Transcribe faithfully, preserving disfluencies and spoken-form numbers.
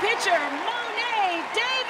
pitcher, Mo'ne Davis.